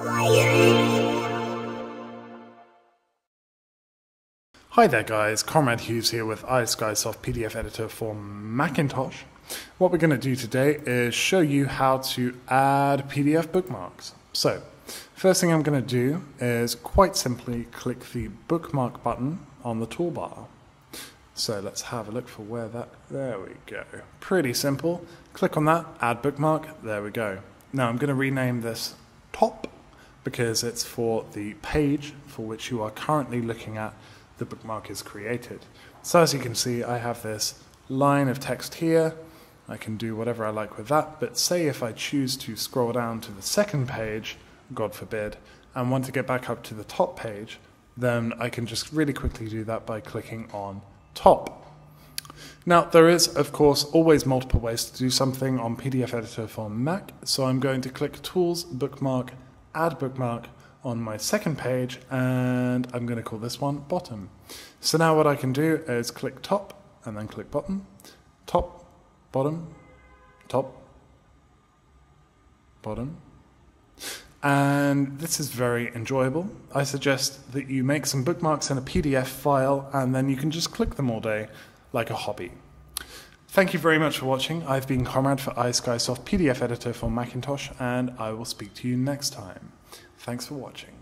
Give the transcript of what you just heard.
Hi there guys, Conrad Hughes here with iSkysoft PDF editor for Macintosh. What we're going to do today is show you how to add PDF bookmarks. So, first thing I'm going to do is quite simply click the bookmark button on the toolbar. So let's have a look for where that, there we go. Pretty simple. Click on that, add bookmark, there we go. Now I'm going to rename this top because it's for the page for which you are currently looking at the bookmark is created. So as you can see, I have this line of text here. I can do whatever I like with that, but say if I choose to scroll down to the second page, God forbid, and want to get back up to the top page, then I can just really quickly do that by clicking on top. Now there is, of course, always multiple ways to do something on PDF Editor for Mac, so I'm going to click Tools, Bookmark, Add Bookmark on my second page, and I'm going to call this one Bottom. So now what I can do is click Top, and then click Bottom, Top, Bottom, Top, Bottom. And this is very enjoyable. I suggest that you make some bookmarks in a PDF file and then you can just click them all day like a hobby. Thank you very much for watching. I've been Conrad for iSkysoft PDF Editor for Macintosh, and I will speak to you next time. Thanks for watching.